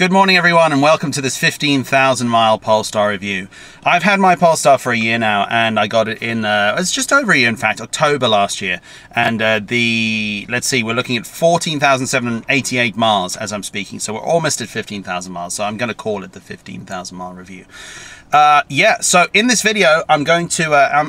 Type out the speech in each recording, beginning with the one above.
Good morning everyone, and welcome to this 15,000 mile Polestar review. I've had my Polestar for a year now, and I got it in, it's just over a year in fact, October last year. And let's see, we're looking at 14,788 miles as I'm speaking. So we're almost at 15,000 miles. So I'm gonna call it the 15,000 mile review. So in this video, I'm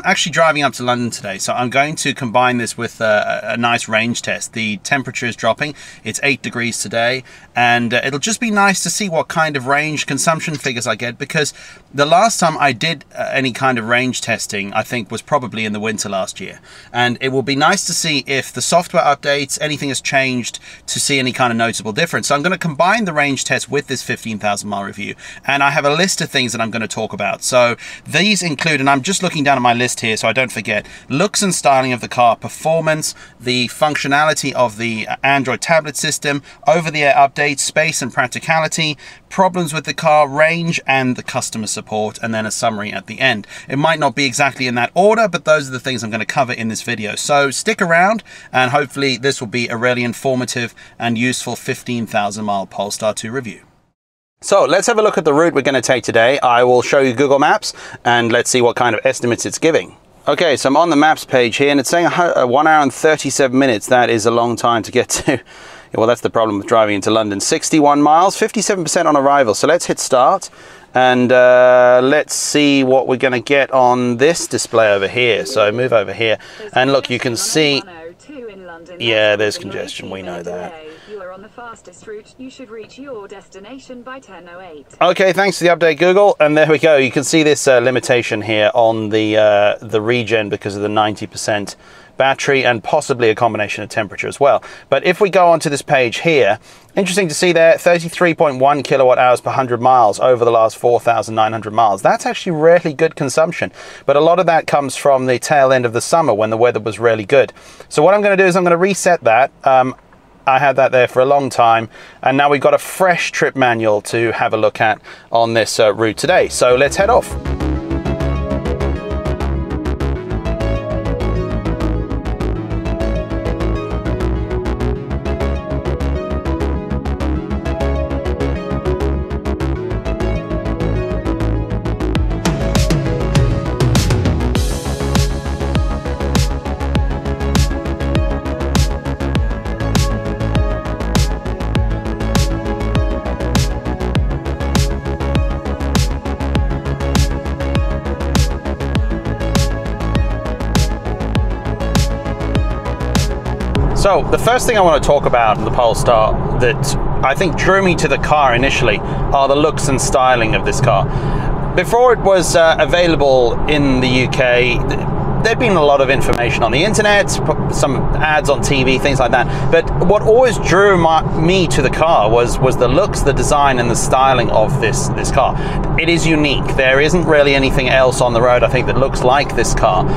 actually driving up to London today. So I'm going to combine this with a nice range test. The temperature is dropping. It's 8 degrees today. And it'll just be nice to see what kind of range consumption figures I get, because the last time I did any kind of range testing, I think was probably in the winter last year. And it will be nice to see if the software updates, anything has changed, to see any kind of noticeable difference. So I'm going to combine the range test with this 15,000 mile review. And I have a list of things that I'm going to talk about. So these include, and I'm just looking down at my list here so I don't forget, looks and styling of the car, performance, the functionality of the Android tablet system, over-the-air updates, space and practicality, problems with the car, range, and the customer support, and then a summary at the end. It might not be exactly in that order, but those are the things I'm going to cover in this video. So stick around, and hopefully this will be a really informative and useful 15,000 mile Polestar 2 review. So let's have a look at the route we're going to take today. I will show you Google Maps, and let's see what kind of estimates it's giving. Okay, so I'm on the Maps page here, and it's saying 1 hour and 37 minutes. That is a long time to get to. Well, that's the problem with driving into London. 61 miles, 57% on arrival. So let's hit start, and let's see what we're going to get on this display over here. So move over here, and look, you can see, yeah, there's congestion. We know that. On the fastest route, you should reach your destination by 10:08. Okay, thanks for the update, Google. And there we go. You can see this limitation here on the regen because of the 90% battery and possibly a combination of temperature as well. But if we go onto this page here, interesting to see there, 33.1 kilowatt hours per 100 miles over the last 4,900 miles. That's actually really good consumption. But a lot of that comes from the tail end of the summer when the weather was really good. So what I'm going to do is I'm going to reset that. I had that there for a long time, and now we've got a fresh trip manual to have a look at on this route today. So let's head off. So the first thing I want to talk about in the Polestar that I think drew me to the car initially are the looks and styling of this car. Before it was available in the UK, there'd been a lot of information on the internet, some ads on TV, things like that. But what always drew me to the car was the looks, the design, and the styling of this car. It is unique. There isn't really anything else on the road, I think, that looks like this car.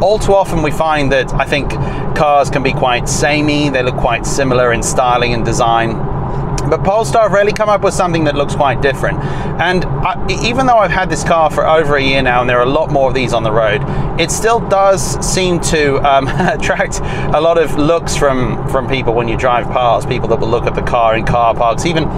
All too often we find that, I think, cars can be quite samey. They look quite similar in styling and design, but Polestar have really come up with something that looks quite different. And even though I've had this car for over a year now, and there are a lot more of these on the road, it still does seem to attract a lot of looks from people when you drive past, people that will look at the car in car parks, even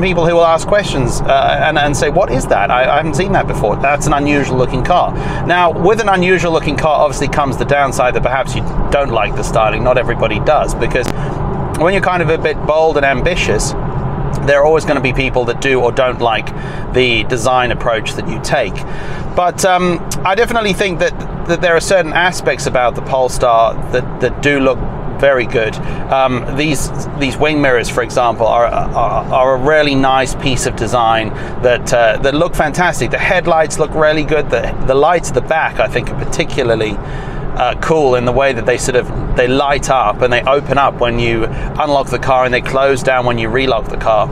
people who will ask questions and say, what is that? I haven't seen that before. That's an unusual looking car. Now, with an unusual looking car obviously comes the downside that perhaps you don't like the styling. Not everybody does, because when you're kind of a bit bold and ambitious, there are always going to be people that do or don't like the design approach that you take. But I definitely think that there are certain aspects about the Polestar that do look very good. These wing mirrors, for example, are a really nice piece of design that look fantastic. The headlights look really good. The lights at the back, I think, are particularly cool in the way that they light up and they open up when you unlock the car, and they close down when you relock the car.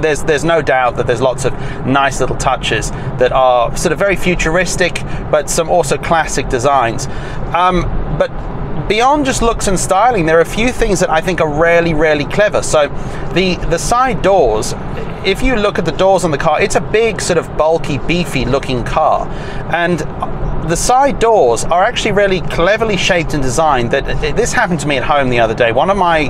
There's no doubt that there's lots of nice little touches that are sort of very futuristic, but some also classic designs. But beyond just looks and styling, there are a few things that I think are really, really clever. So the side doors, if you look at the doors on the car, it's a big sort of bulky, beefy looking car. And The side doors are actually really cleverly shaped and designed. That this happened to me at home the other day. One of my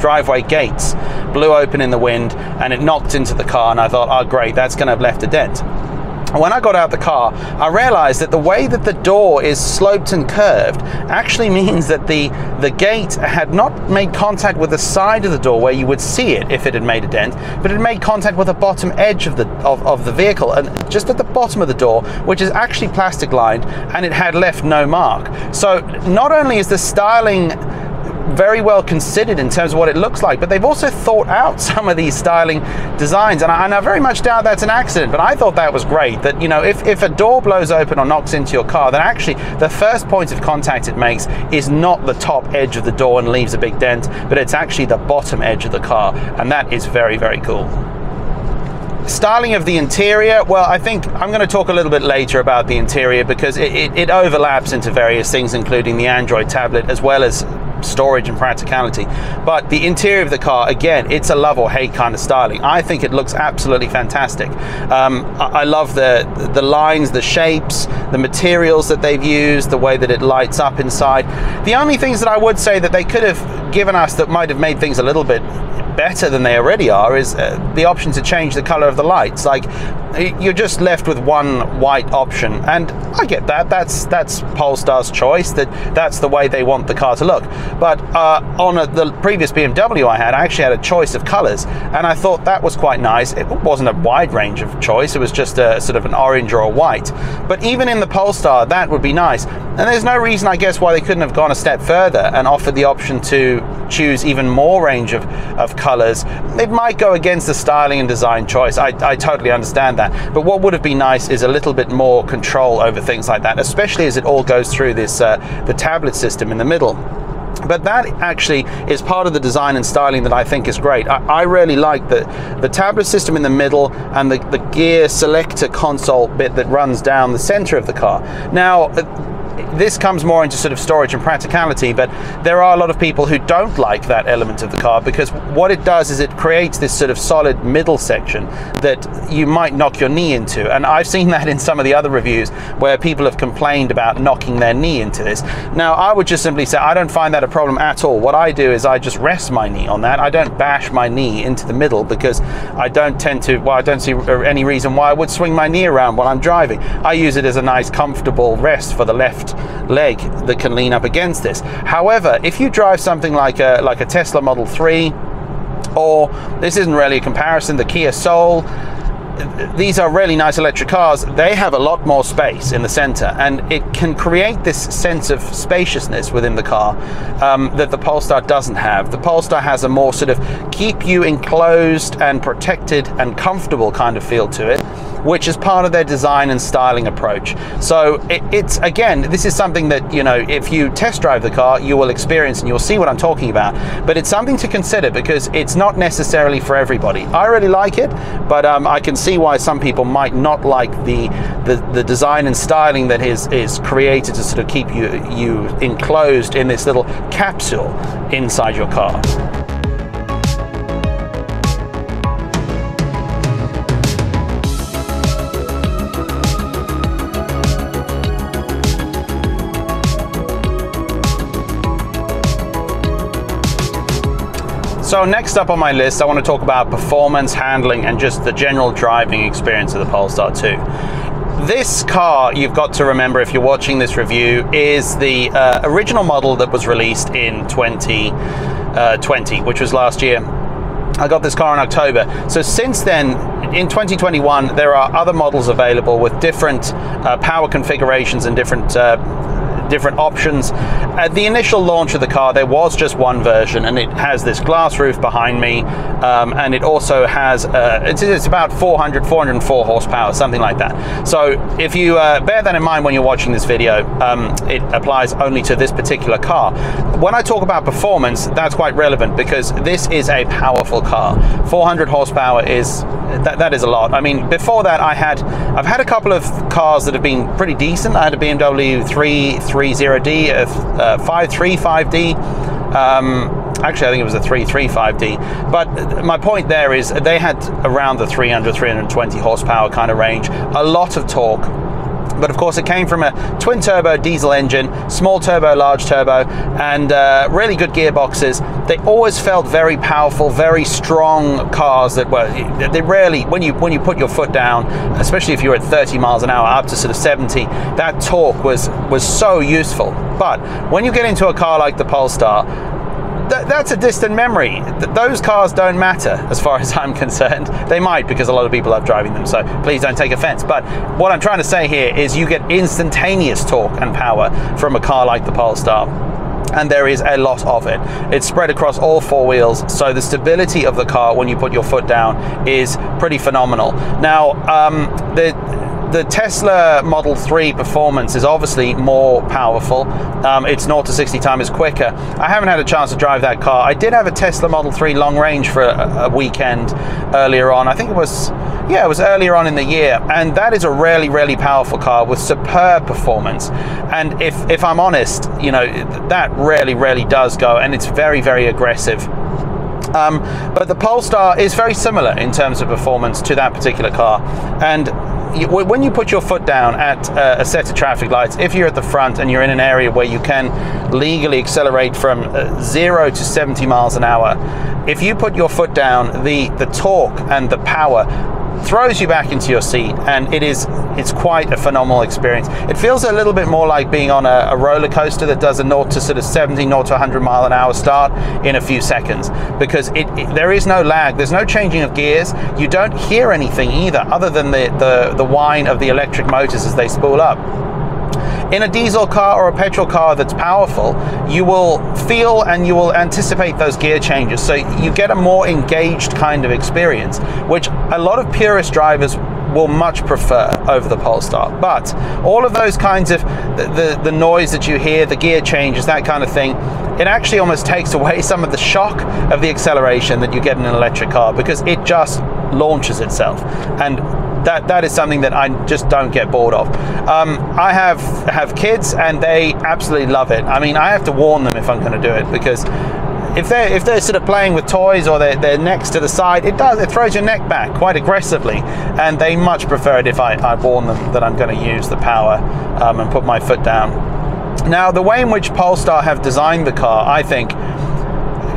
driveway gates blew open in the wind and it knocked into the car, and I thought, oh great, that's going to have left a dent. When I got out of the car, I realized that the way that the door is sloped and curved actually means that the gate had not made contact with the side of the door where you would see it if it had made a dent, but it made contact with the bottom edge of the vehicle, and just at the bottom of the door, which is actually plastic lined, and it had left no mark. So not only is the styling very well considered in terms of what it looks like, but they've also thought out some of these styling designs, and I very much doubt that's an accident, but I thought that was great, that, you know, if a door blows open or knocks into your car, then actually the first point of contact it makes is not the top edge of the door and leaves a big dent, but it's actually the bottom edge of the car, and that is very, very cool. Styling of the interior, well, I think I'm going to talk a little bit later about the interior because it overlaps into various things, including the Android tablet, as well as storage and practicality. But the interior of the car, again, it's a love or hate kind of styling. I think it looks absolutely fantastic. I love the lines, the shapes, the materials that they've used, the way that it lights up inside. The only things that I would say that they could have given us that might have made things a little bit better than they already are is the option to change the color of the lights. Like, you're just left with one white option, and I get that, that's Polestar's choice, that's the way they want the car to look. But on the previous BMW I actually had a choice of colors, and I thought that was quite nice. It wasn't a wide range of choice, it was just a sort of an orange or a white, but even in the Polestar that would be nice. And there's no reason, I guess, why they couldn't have gone a step further and offered the option to choose even more range of colors. It might go against the styling and design choice, I totally understand that, but what would have been nice is a little bit more control over things like that, especially as it all goes through this the tablet system in the middle. But that actually is part of the design and styling that I think is great. I really like the tablet system in the middle and the gear selector console bit that runs down the center of the car. Now, this comes more into sort of storage and practicality, but there are a lot of people who don't like that element of the car, because what it does is it creates this sort of solid middle section that you might knock your knee into, and I've seen that in some of the other reviews where people have complained about knocking their knee into this. Now, I would just simply say I don't find that a problem at all. What I do is I just rest my knee on that. I don't bash my knee into the middle, because I don't tend to, well, I don't see any reason why I would swing my knee around while I'm driving. I use it as a nice comfortable rest for the left leg that can lean up against this. However, if you drive something like a Tesla Model 3, or this isn't really a comparison, the Kia e-Soul, these are really nice electric cars. They have a lot more space in the center, and it can create this sense of spaciousness within the car that the Polestar doesn't have. The Polestar has a more sort of keep you enclosed and protected and comfortable kind of feel to it, which is part of their design and styling approach. So it's, again, this is something that, you know, if you test drive the car, you will experience and you'll see what I'm talking about, but it's something to consider because it's not necessarily for everybody. I really like it, but I can see why some people might not like the design and styling that is created to sort of keep you enclosed in this little capsule inside your car. So next up on my list, I want to talk about performance, handling, and just the general driving experience of the Polestar 2. This car, you've got to remember if you're watching this review, is the original model that was released in 2020, which was last year. I got this car in October. So since then, in 2021, there are other models available with different power configurations and different options. At the initial launch of the car, there was just one version, and it has this glass roof behind me, and it also has it's about 404 horsepower, something like that. So if you bear that in mind when you're watching this video, it applies only to this particular car. When I talk about performance, that's quite relevant because this is a powerful car. 400 horsepower is that is a lot. I mean, before that, I've had a couple of cars that have been pretty decent. I had a BMW 330D, a 535D. Actually, I think it was a 335D. But my point there is they had around the 300, 320 horsepower kind of range. A lot of torque. But of course it came from a twin turbo diesel engine, small turbo, large turbo, and really good gearboxes. They always felt very powerful, very strong cars that were, they rarely, when you put your foot down, especially if you were at 30 miles an hour up to sort of 70, that torque was so useful. But when you get into a car like the Polestar, that's a distant memory. Those cars don't matter as far as I'm concerned. They might, because a lot of people love driving them, so please don't take offense. But what I'm trying to say here is you get instantaneous torque and power from a car like the Polestar, and there is a lot of it. It's spread across all four wheels, so the stability of the car when you put your foot down is pretty phenomenal. Now, the Tesla Model 3 performance is obviously more powerful. It's 0 to 60 times quicker. I haven't had a chance to drive that car. I did have a Tesla Model 3 long range for a weekend earlier on. I think it was, yeah, it was earlier on in the year. And that is a really, really powerful car with superb performance. And if I'm honest, you know, that really, really does go, and it's very, very aggressive. But the Polestar is very similar in terms of performance to that particular car. And when you put your foot down at a set of traffic lights, if you're at the front and you're in an area where you can legally accelerate from 0 to 70 miles an hour, if you put your foot down, the torque and the power throws you back into your seat, and it's quite a phenomenal experience. It feels a little bit more like being on a roller coaster that does a 0 to sort of 70, 0 to 100 mile an hour start in a few seconds, because there is no lag, there's no changing of gears, you don't hear anything either other than the whine of the electric motors as they spool up. In a diesel car or a petrol car that's powerful, you will feel and you will anticipate those gear changes, so you get a more engaged kind of experience, which a lot of purist drivers will much prefer over the Polestar. But all of those kinds of the noise that you hear, the gear changes, that kind of thing, it actually almost takes away some of the shock of the acceleration that you get in an electric car, because it just launches itself. And that is something that I just don't get bored of. I have kids, and they absolutely love it. I mean, I have to warn them if I'm going to do it, because if they're sort of playing with toys, or their necks to the side, it throws your neck back quite aggressively, and they much prefer it if I warn them that I'm going to use the power and put my foot down. Now, the way in which Polestar have designed the car, I think,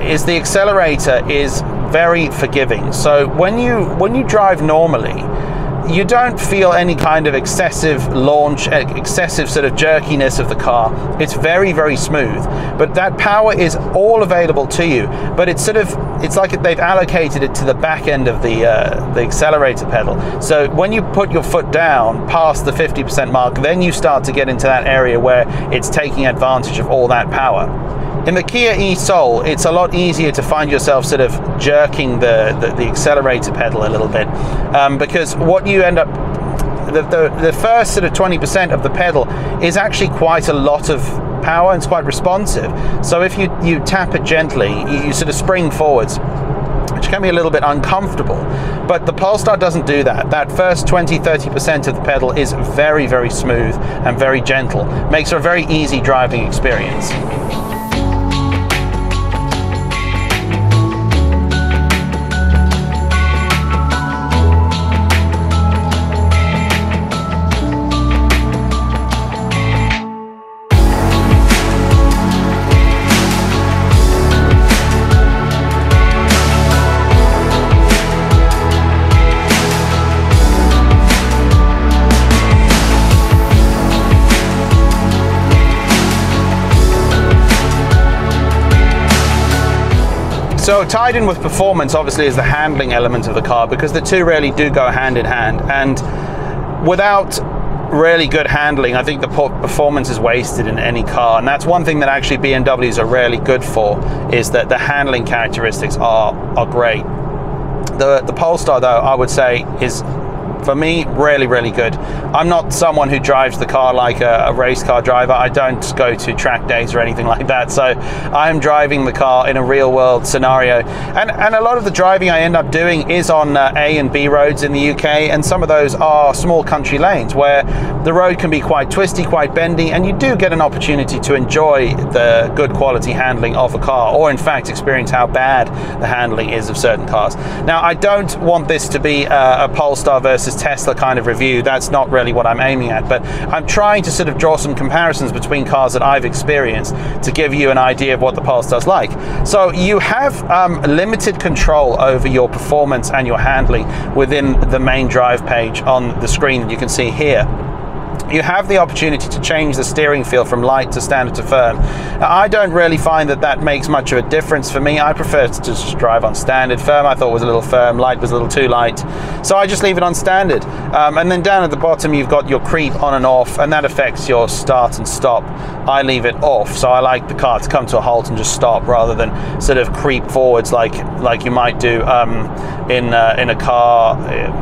is the accelerator is very forgiving. So when you drive normally, you don't feel any kind of excessive launch, excessive sort of jerkiness of the car. It's very, very smooth, but that power is all available to you. But it's like they've allocated it to the back end of the accelerator pedal. So when you put your foot down past the 50% mark, then you start to get into that area where it's taking advantage of all that power. In the Kia e-Soul, it's a lot easier to find yourself sort of jerking the accelerator pedal a little bit, because what you end up, the first sort of 20% of the pedal is actually quite a lot of power, and it's quite responsive. So if you tap it gently, you sort of spring forwards, which can be a little bit uncomfortable. But the Polestar doesn't do that. That first 20–30% of the pedal is very, very smooth and very gentle. Makes for a very easy driving experience. So tied in with performance, obviously, is the handling element of the car, because the two really do go hand in hand. And without really good handling, I think the performance is wasted in any car. And that's one thing that actually BMWs are really good for, is that the handling characteristics are great. The Polestar, though, I would say is, for me, really, really good. I'm not someone who drives the car like a race car driver. I don't go to track days or anything like that. So I'm driving the car in a real world scenario. And a lot of the driving I end up doing is on A and B roads in the UK. And some of those are small country lanes where the road can be quite twisty, quite bendy. And you do get an opportunity to enjoy the good quality handling of a car, or in fact, experience how bad the handling is of certain cars. Now, I don't want this to be a Polestar versus versus Tesla kind of review. That's not really what I'm aiming at, but I'm trying to sort of draw some comparisons between cars that I've experienced to give you an idea of what the Polestar's like. So you have limited control over your performance and your handling within the main drive page on the screen that you can see here. You have the opportunity to change the steering feel from light to standard to firm. Now, I don't really find that that makes much of a difference for me. I prefer to just drive on standard. Firm I thought was a little firm, light was a little too light, so I just leave it on standard. And then down at the bottom you've got your creep on and off, and that affects your start and stop. I leave it off, so I like the car to come to a halt and just stop rather than sort of creep forwards like you might do in a car,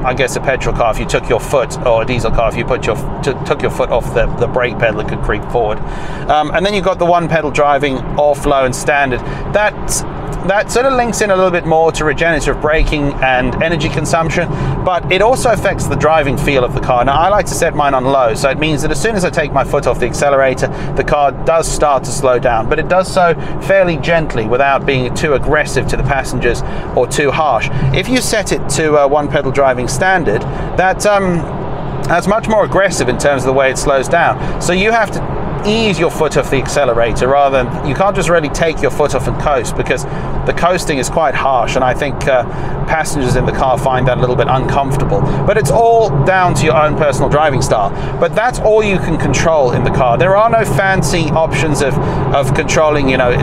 I guess a petrol car, if you took your foot, or a diesel car, if you put your took your foot off the brake pedal, it could creep forward. And then you've got the one pedal driving, off, low and standard. That sort of links in a little bit more to regenerative braking and energy consumption, but it also affects the driving feel of the car. Now, I like to set mine on low, so it means that as soon as I take my foot off the accelerator, the car does start to slow down, but it does so fairly gently without being too aggressive to the passengers or too harsh. If you set it to one pedal driving standard, that's much more aggressive in terms of the way it slows down. So you have to ease your foot off the accelerator rather than, you can't just really take your foot off and coast, because the coasting is quite harsh, and I think passengers in the car find that a little bit uncomfortable. But it's all down to your own personal driving style, but that's all you can control in the car. There are no fancy options of controlling, you know,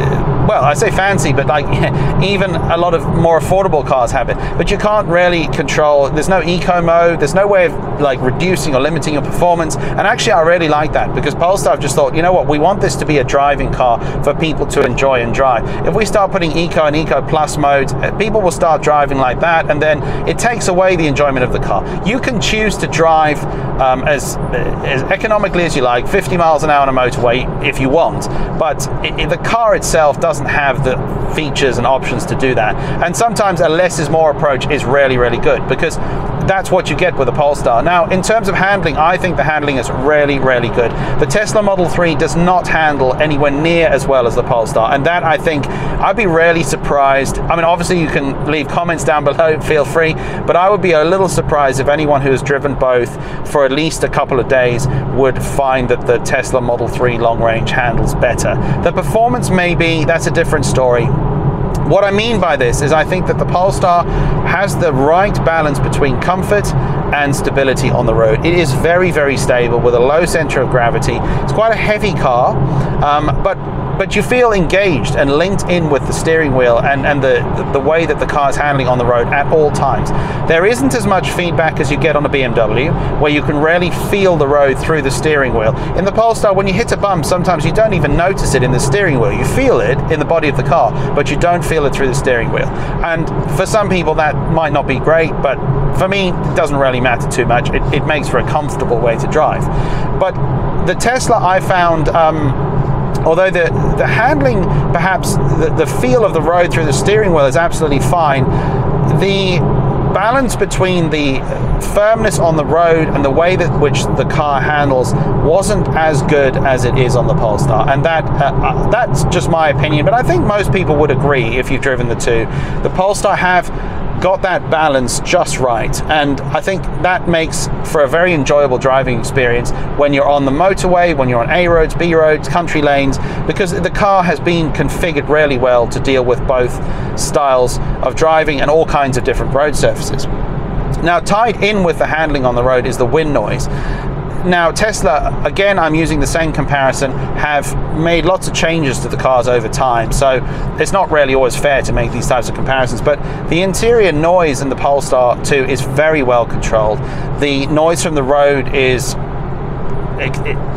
well, I say fancy, but like even a lot of more affordable cars have it, but you can't really control. There's no eco mode, there's no way of like reducing or limiting your performance. And actually I really like that, because Polestar have just thought, you know what, we want this to be a driving car for people to enjoy and drive. If we start putting eco and eco plus modes, people will start driving like that, and then it takes away the enjoyment of the car. You can choose to drive as economically as you like, 50 miles an hour on a motorway if you want, but the car itself doesn't have the features and options to do that. And sometimes a less is more approach is really, really good, because that's what you get with a Polestar. Now, in terms of handling, I think the handling is really, really good. The Tesla Model 3 does not handle anywhere near as well as the Polestar, and that, I think, I'd be really surprised. I mean, obviously you can leave comments down below, feel free, but I would be a little surprised if anyone who has driven both for at least a couple of days would find that the Tesla Model 3 long range handles better. The performance, maybe, that's a different story. What I mean by this is I think that the Polestar has the right balance between comfort and stability on the road. It is very, very stable with a low center of gravity. It's quite a heavy car, but you feel engaged and linked in with the steering wheel and the way that the car is handling on the road at all times. There isn't as much feedback as you get on a BMW, where you can really feel the road through the steering wheel. In the Polestar, when you hit a bump, sometimes you don't even notice it in the steering wheel. You feel it in the body of the car, but you don't feel it through the steering wheel. And for some people that might not be great, but for me, it doesn't really matter too much. It makes for a comfortable way to drive. But the Tesla, I found, although the handling, perhaps the feel of the road through the steering wheel is absolutely fine, the balance between the firmness on the road and the way that which the car handles wasn't as good as it is on the Polestar, and that's just my opinion, but I think most people would agree if you've driven the two. The Polestar have got that balance just right, and I think that makes for a very enjoyable driving experience when you're on the motorway, when you're on A roads, B roads, country lanes, because the car has been configured really well to deal with both styles of driving and all kinds of different road surfaces. Now, tied in with the handling on the road is the wind noise. Now, Tesla, again, I'm using the same comparison, have made lots of changes to the cars over time, so it's not really always fair to make these types of comparisons, but the interior noise in the Polestar 2 is very well controlled. The noise from the road is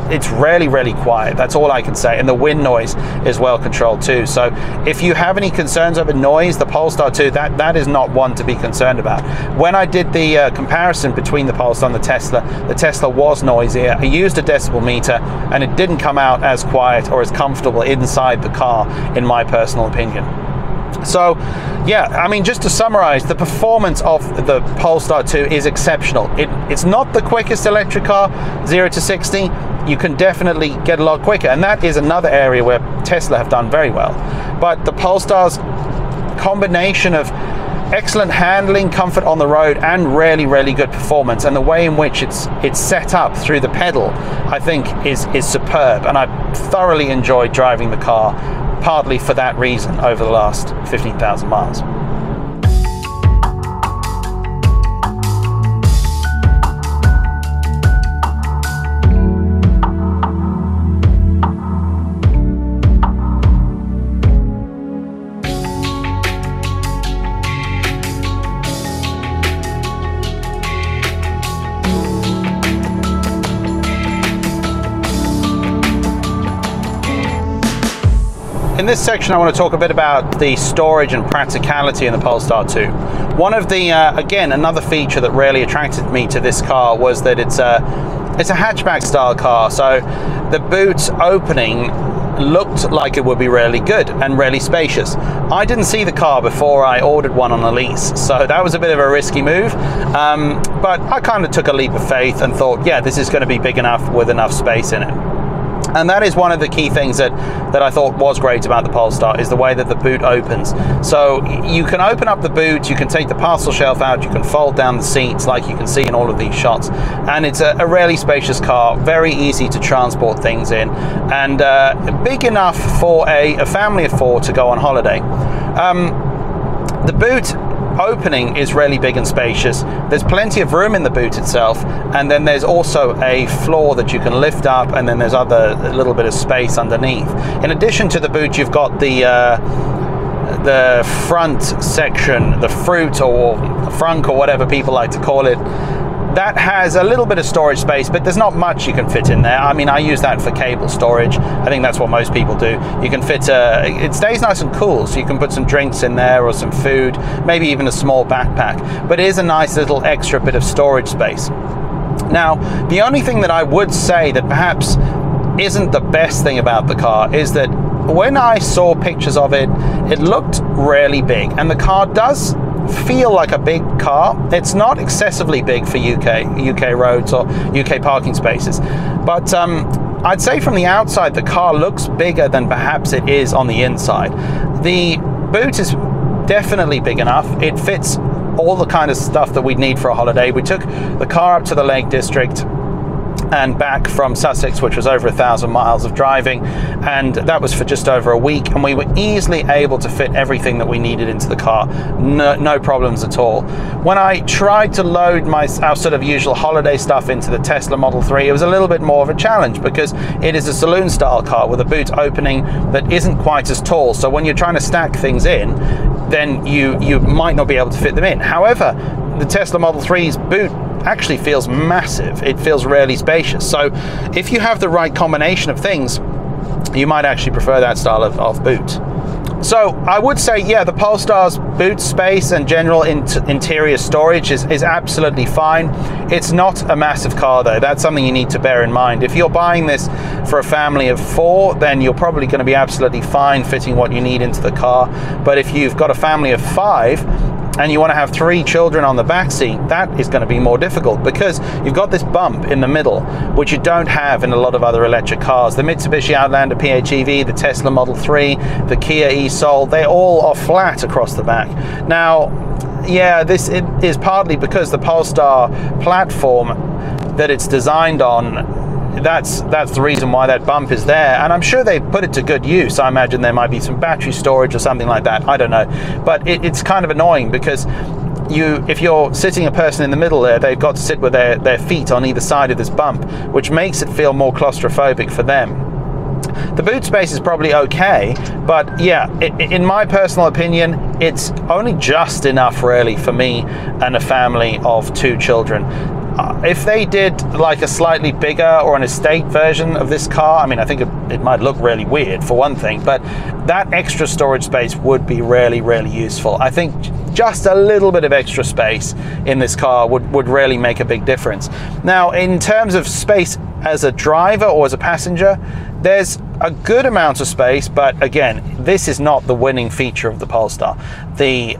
it's really, really quiet. That's all I can say. And the wind noise is well controlled too. So if you have any concerns over noise, the Polestar 2, that is not one to be concerned about. When I did the comparison between the Polestar and the Tesla was noisier. I used a decibel meter and it didn't come out as quiet or as comfortable inside the car, in my personal opinion. So, yeah, I mean, just to summarize, the performance of the Polestar 2 is exceptional. It's not the quickest electric car, 0 to 60. You can definitely get a lot quicker, and that is another area where Tesla have done very well. But the Polestar's combination of excellent handling, comfort on the road, and really, really good performance. And the way in which it's set up through the pedal, I think is superb. And I thoroughly enjoyed driving the car, partly for that reason, over the last 15,000 miles. In this section, I want to talk a bit about the storage and practicality in the Polestar 2. One of the, again, another feature that really attracted me to this car was that it's a hatchback style car. So the boot opening looked like it would be really good and really spacious. I didn't see the car before I ordered one on a lease, so that was a bit of a risky move, but I kind of took a leap of faith and thought, yeah, this is going to be big enough with enough space in it. And that is one of the key things that I thought was great about the Polestar, is the way that the boot opens. So you can open up the boot, you can take the parcel shelf out, you can fold down the seats like you can see in all of these shots. And it's a really spacious car, very easy to transport things in, and big enough for a family of four to go on holiday. The boot opening is really big and spacious. There's plenty of room in the boot itself, and then there's also a floor that you can lift up, and then there's a little bit of space underneath. In addition to the boot, you've got the front section, the fruit or frunk or whatever people like to call it. That has a little bit of storage space, but there's not much you can fit in there. I mean, I use that for cable storage. I think that's what most people do. You can fit it stays nice and cool, so you can put some drinks in there or some food, maybe even a small backpack. But it is a nice little extra bit of storage space. Now, the only thing that I would say that perhaps isn't the best thing about the car is that when I saw pictures of it, it looked really big, and the car does feel like a big car. It's not excessively big for UK roads or UK parking spaces, but I'd say from the outside the car looks bigger than perhaps it is on the inside. The boot is definitely big enough. It fits all the kind of stuff that we'd need for a holiday. We took the car up to the Lake District and back from Sussex, which was over 1,000 miles of driving, and that was for just over a week, and we were easily able to fit everything that we needed into the car, no problems at all. When I tried to load our sort of usual holiday stuff into the Tesla Model 3, it was a little bit more of a challenge because it is a saloon style car with a boot opening that isn't quite as tall, so when you're trying to stack things in, then you might not be able to fit them in. However, the Tesla Model 3's boot actually feels massive. It feels really spacious. So if you have the right combination of things, you might actually prefer that style of boot. So I would say, yeah, the Polestar's boot space and general interior storage is absolutely fine. It's not a massive car though. That's something you need to bear in mind. If you're buying this for a family of four, then you're probably going to be absolutely fine fitting what you need into the car. But if you've got a family of five, and you want to have three children on the back seat, that is going to be more difficult because you've got this bump in the middle, which you don't have in a lot of other electric cars. The Mitsubishi Outlander PHEV, the Tesla Model 3, the Kia e-Soul, they all are flat across the back. Now, yeah, it is partly because the Polestar platform that it's designed on, that's the reason why that bump is there, and I'm sure they put it to good use. I imagine there might be some battery storage or something like that, I don't know, but it's kind of annoying because if you're sitting a person in the middle there, they've got to sit with their feet on either side of this bump, which makes it feel more claustrophobic for them. The boot space is probably okay, but yeah, in my personal opinion, it's only just enough really for me and a family of two children. If they did like a slightly bigger or an estate version of this car, I mean, I think it might look really weird for one thing, but that extra storage space would be really, really useful. I think just a little bit of extra space in this car would really make a big difference. Now, in terms of space as a driver or as a passenger, there's a good amount of space, but again, this is not the winning feature of the Polestar. The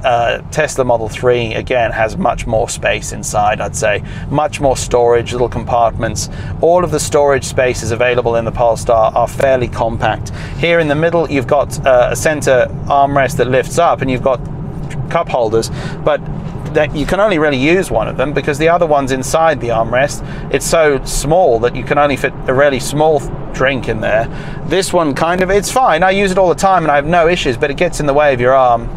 Tesla Model 3, again, has much more space inside, I'd say. Much more storage, little compartments. All of the storage spaces available in the Polestar are fairly compact. Here in the middle, you've got a center armrest that lifts up, and you've got cup holders, but that you can only really use one of them because the other one's inside the armrest. It's so small that you can only fit a really small drink in there. This one kind of, it's fine. I use it all the time and I have no issues, but it gets in the way of your arm.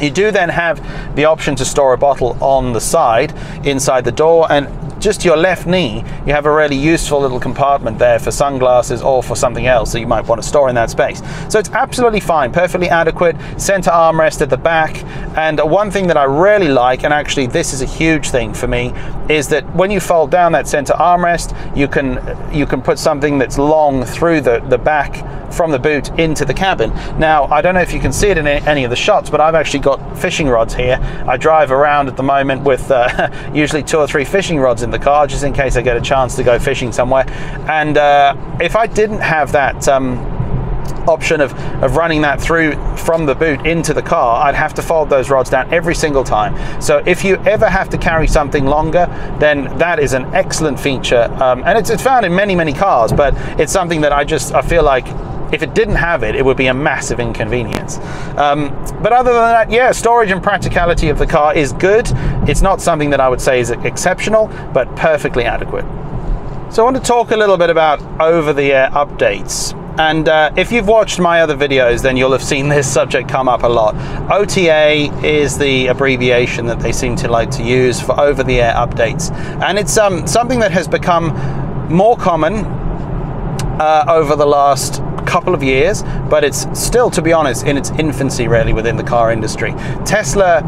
You do then have the option to store a bottle on the side inside the door, and just to your left knee you have a really useful little compartment there for sunglasses or for something else that you might want to store in that space. So it's absolutely fine, perfectly adequate. Center armrest at the back. And one thing that I really like, and actually this is a huge thing for me, is that when you fold down that center armrest, you can put something that's long through the back from the boot into the cabin. Now, I don't know if you can see it in any of the shots, but I've actually got fishing rods here. I drive around at the moment with usually 2 or 3 fishing rods in the car, just in case I get a chance to go fishing somewhere. And if I didn't have that option of running that through from the boot into the car, I'd have to fold those rods down every single time. So if you ever have to carry something longer, then that is an excellent feature. And it's found in many, many cars, but it's something that I feel like if it didn't have it, it would be a massive inconvenience. But other than that, yeah, storage and practicality of the car is good. It's not something that I would say is exceptional, but perfectly adequate. So I want to talk a little bit about over-the-air updates. And if you've watched my other videos, then you'll have seen this subject come up a lot. OTA is the abbreviation that they seem to like to use for over-the-air updates. And it's something that has become more common over the last couple of years, but it's still, to be honest, in its infancy really within the car industry. Tesla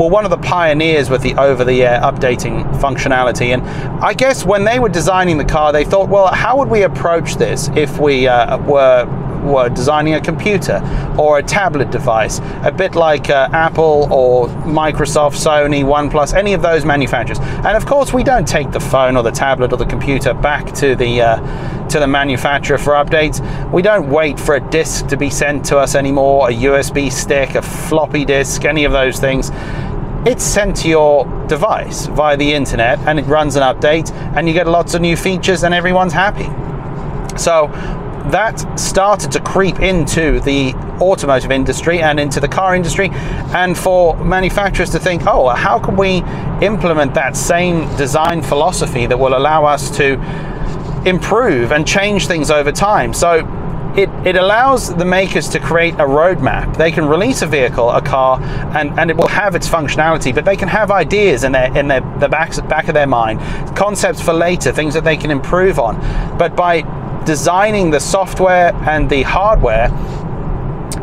were one of the pioneers with the over-the-air updating functionality, and I guess when they were designing the car, they thought, well, how would we approach this if we were designing a computer or a tablet device, a bit like Apple or Microsoft, Sony, OnePlus, any of those manufacturers. And of course, we don't take the phone or the tablet or the computer back to the manufacturer for updates. We don't wait for a disc to be sent to us anymore, a USB stick, a floppy disk, any of those things. It's sent to your device via the internet, and it runs an update, and you get lots of new features, and everyone's happy. So that started to creep into the automotive industry and into the car industry, and for manufacturers to think, oh, how can we implement that same design philosophy that will allow us to improve and change things over time? So it allows the makers to create a roadmap. They can release a vehicle, a car, and it will have its functionality, but they can have ideas in the back of their mind, concepts for later, things that they can improve on. But by designing the software and the hardware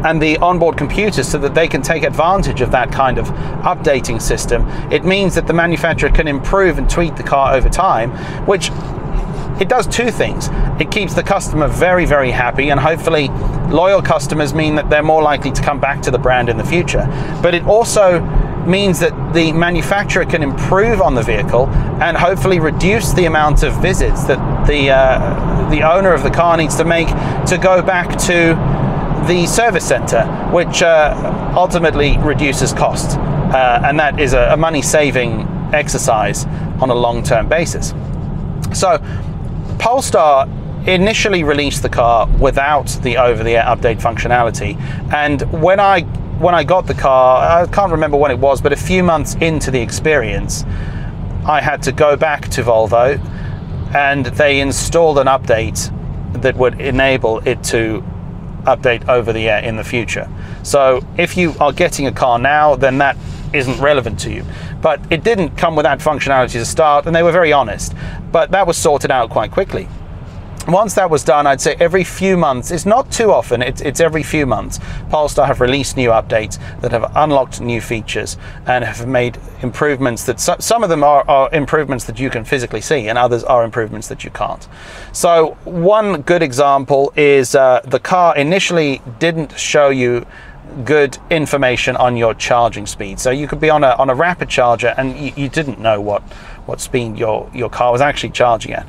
and the onboard computers so that they can take advantage of that kind of updating system, it means that the manufacturer can improve and tweak the car over time, which it does two things. It keeps the customer very, very happy, and hopefully loyal customers mean that they're more likely to come back to the brand in the future. But it also means that the manufacturer can improve on the vehicle and hopefully reduce the amount of visits that the owner of the car needs to make to go back to the service center, which ultimately reduces costs, and that is a money-saving exercise on a long-term basis. So Polestar initially released the car without the over-the-air update functionality, and when I got the car, I can't remember when it was, but a few months into the experience, I had to go back to Volvo, and they installed an update that would enable it to update over the air in the future. So if you are getting a car now, then that isn't relevant to you. But it didn't come with that functionality to start, and they were very honest. But that was sorted out quite quickly. Once that was done, I'd say every few months, it's not too often, it's every few months, Polestar have released new updates that have unlocked new features and have made improvements that some of them are improvements that you can physically see, and others are improvements that you can't. So one good example is the car initially didn't show you good information on your charging speed. So you could be on a rapid charger and you didn't know what speed your car was actually charging at.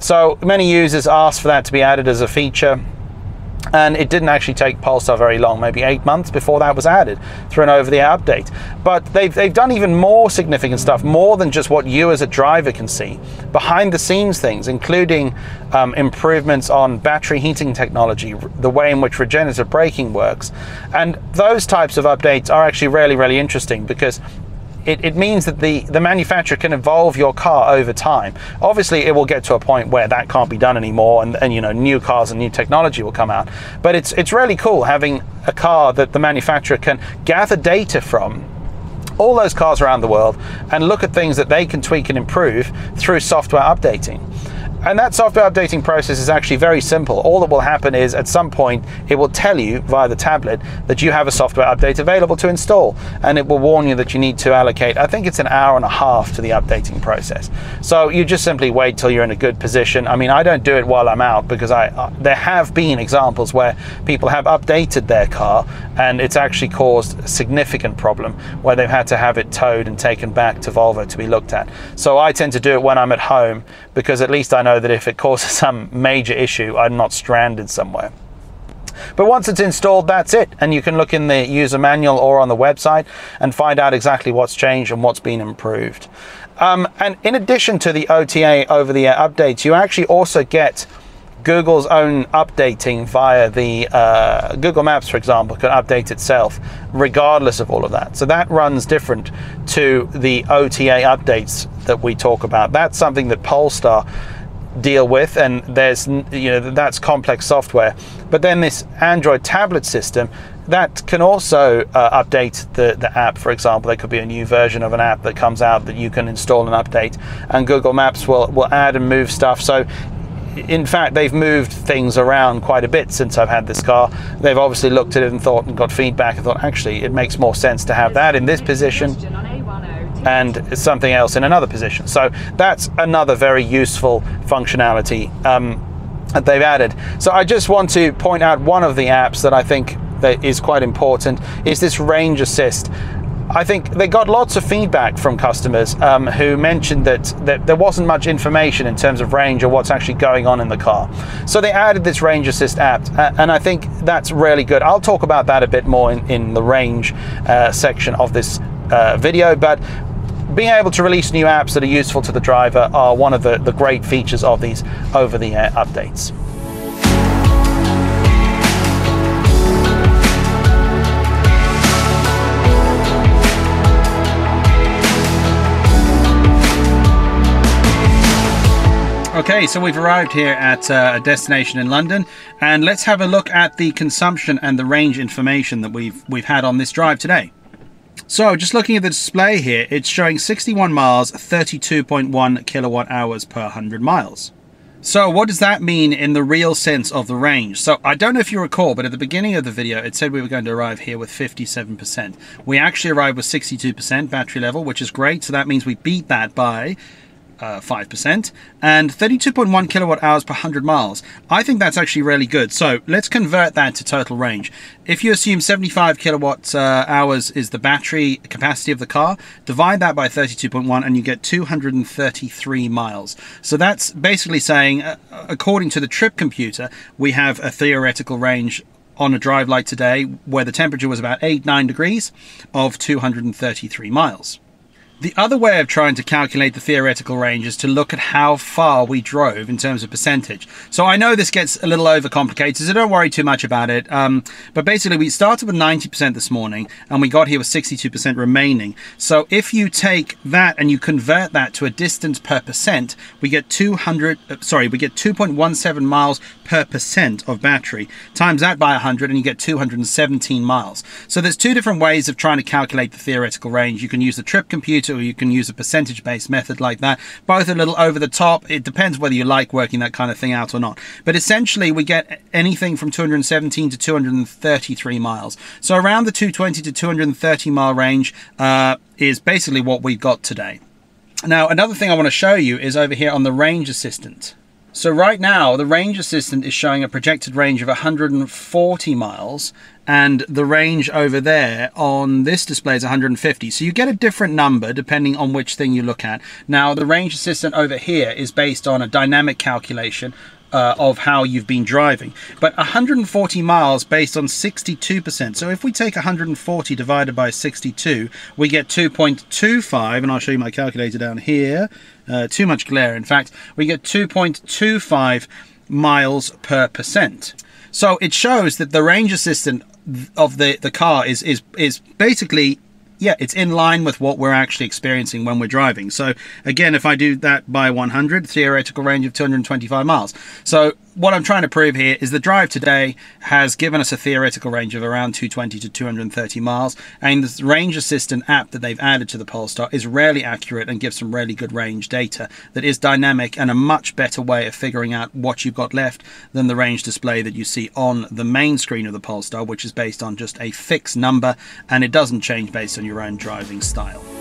So many users asked for that to be added as a feature. And it didn't actually take Polestar very long, maybe 8 months before that was added through an over-the-air update. But they've done even more significant stuff, more than just what you as a driver can see. Behind-the-scenes things, including improvements on battery heating technology, the way in which regenerative braking works. And those types of updates are actually really, really interesting, because it means that the manufacturer can evolve your car over time. Obviously, it will get to a point where that can't be done anymore, and you know, new cars and new technology will come out. But it's really cool having a car that the manufacturer can gather data from, all those cars around the world, and look at things that they can tweak and improve through software updating. And that software updating process is actually very simple. All that will happen is at some point it will tell you via the tablet that you have a software update available to install, and it will warn you that you need to allocate, I think it's 1.5 hours to the updating process. So you just simply wait till you're in a good position. I mean, I don't do it while I'm out, because there have been examples where people have updated their car and it's actually caused a significant problem where they've had to have it towed and taken back to Volvo to be looked at. So I tend to do it when I'm at home, because at least I know that if it causes some major issue, I'm not stranded somewhere. But once it's installed, that's it, and you can look in the user manual or on the website and find out exactly what's changed and what's been improved. And in addition to the OTA over-the-air updates, you actually also get Google's own updating via the Google Maps, for example, can update itself regardless of all of that. So that runs different to the OTA updates that we talk about. That's something that Polestar deal with, and there's, you know, that's complex software. But then this Android tablet system that can also update the app. For example, there could be a new version of an app that comes out that you can install and update, and Google Maps will add and move stuff. So in fact, they've moved things around quite a bit since I've had this car. They've obviously looked at it and thought and got feedback and thought, actually, it makes more sense to have that in this position and something else in another position. So that's another very useful functionality that they've added. So I just want to point out one of the apps that I think that is quite important is this range assist. I think they got lots of feedback from customers who mentioned that there wasn't much information in terms of range or what's actually going on in the car. So they added this range assist app, and I think that's really good. I'll talk about that a bit more in the range section of this video, but being able to release new apps that are useful to the driver are one of the great features of these over-the-air updates. Okay, so we've arrived here at a destination in London, and let's have a look at the consumption and the range information that we've had on this drive today. So just looking at the display here, it's showing 61 miles, 32.1 kilowatt hours per 100 miles. So what does that mean in the real sense of the range? So I don't know if you recall, but at the beginning of the video, it said we were going to arrive here with 57%. We actually arrived with 62% battery level, which is great. So that means we beat that by 5%, and 32.1 kilowatt hours per 100 miles. I think that's actually really good. So let's convert that to total range. If you assume 75 kilowatt hours is the battery capacity of the car, divide that by 32.1 and you get 233 miles. So that's basically saying, according to the trip computer, we have a theoretical range on a drive like today, where the temperature was about 8-9 degrees, of 233 miles. The other way of trying to calculate the theoretical range is to look at how far we drove in terms of percentage. So I know this gets a little overcomplicated, so don't worry too much about it. But basically, we started with 90% this morning, and we got here with 62% remaining. So if you take that and you convert that to a distance per percent, we get 2.17 miles per percent of battery. Times that by 100, and you get 217 miles. So there's two different ways of trying to calculate the theoretical range. You can use the trip computer, or you can use a percentage-based method like that. Both a little over the top. It depends whether you like working that kind of thing out or not. But essentially, we get anything from 217 to 233 miles. So around the 220 to 230 mile range is basically what we've got today. Now, another thing I want to show you is over here on the range assistant. So right now, the range assistant is showing a projected range of 140 miles, and the range over there on this display is 150. So you get a different number depending on which thing you look at. Now, the range assistant over here is based on a dynamic calculation of how you've been driving. But 140 miles based on 62%. So if we take 140 divided by 62, we get 2.25, and I'll show you my calculator down here. Too much glare, in fact. We get 2.25 miles per percent. So it shows that the range assistant of the car is basically, yeah, it's in line with what we're actually experiencing when we're driving. So again, if I do that by 100, theoretical range of 225 miles. So what I'm trying to prove here is the drive today has given us a theoretical range of around 220 to 230 miles. And this range assistant app that they've added to the Polestar is rarely accurate and gives some really good range data that is dynamic and a much better way of figuring out what you've got left than the range display that you see on the main screen of the Polestar, which is based on just a fixed number and it doesn't change based on your own driving style.